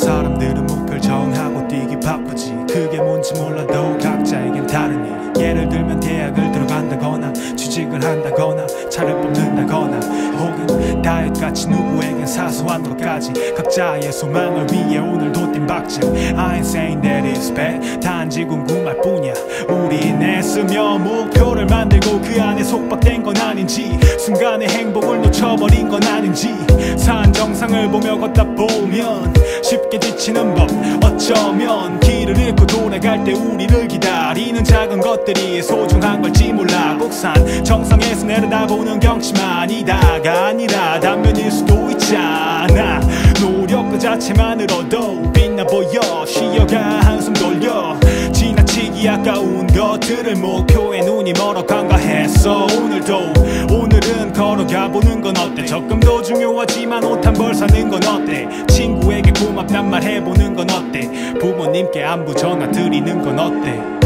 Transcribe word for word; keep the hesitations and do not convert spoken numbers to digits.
사람들은 목표를 정하고 뛰기 바쁘지. 그게 뭔지 몰라도 각자에겐 다르니. 예를 들면 대학을 들어간다거나 취직을 한다거나 차를 뽑는다거나 혹은 다이어트같이 누구에겐 사소한 것까지 각자의 소망을 위해 오늘도 뜀박질. I ain't saying that it's bad. 단지 궁금할 뿐이야. 우린 애쓰며 목표를 만들고 그 안에 속박된 건 아닌지, 순간의 행복을 놓쳐버린 건 아닌지. 산 정상을 보며 걷다 보면 쉽게 지치는 법. 어쩌면 길을 잃고 돌아갈 때 우리를 기다리는 작은 것들이 소중한 걸지 몰라. 꼭 산 정상에서 내려다보는 경치만이 다가 아니라 단면일 수도 있잖아. 노력 그 자체만으로도 빛나 보여. 쉬어가 한숨 돌려. 지나치기 아까운 것들을 목표에 눈이 멀어 간과했어. 오늘도 오늘은 걸어가보는 건 어때? 적금도 중요하지만 옷 한 벌 사는 건 어때? 친구에게 고맙단 말 해보는 건 어때? 부모님께 안부 전화 드리는 건 어때?